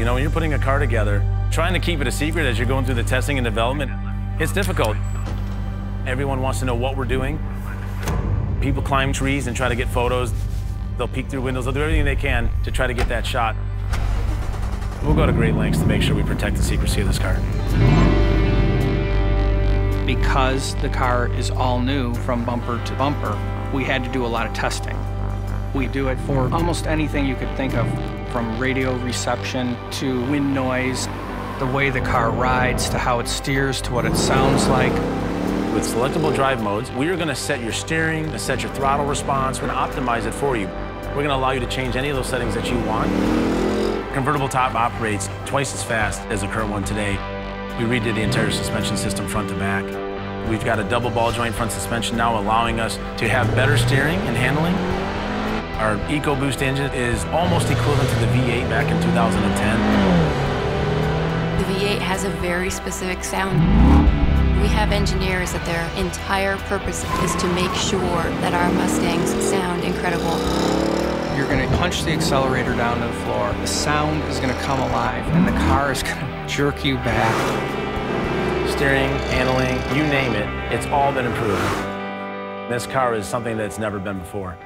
You know, when you're putting a car together, trying to keep it a secret as you're going through the testing and development, it's difficult. Everyone wants to know what we're doing. People climb trees and try to get photos. They'll peek through windows. They'll do everything they can to try to get that shot. We'll go to great lengths to make sure we protect the secrecy of this car. Because the car is all new from bumper to bumper, we had to do a lot of testing. We do it for almost anything you could think of, from radio reception to wind noise, the way the car rides, to how it steers, to what it sounds like. With selectable drive modes, we are going to set your steering, set your throttle response. We're going to optimize it for you. We're going to allow you to change any of those settings that you want. Convertible top operates twice as fast as the current one today. We redid the entire suspension system front to back. We've got a double ball joint front suspension now, allowing us to have better steering and handling. Our EcoBoost engine is almost equivalent to the V8 back in 2010. The V8 has a very specific sound. We have engineers that their entire purpose is to make sure that our Mustangs sound incredible. You're going to punch the accelerator down to the floor. The sound is going to come alive, and the car is going to jerk you back. Steering, handling, you name it, it's all been improved. This car is something that's never been before.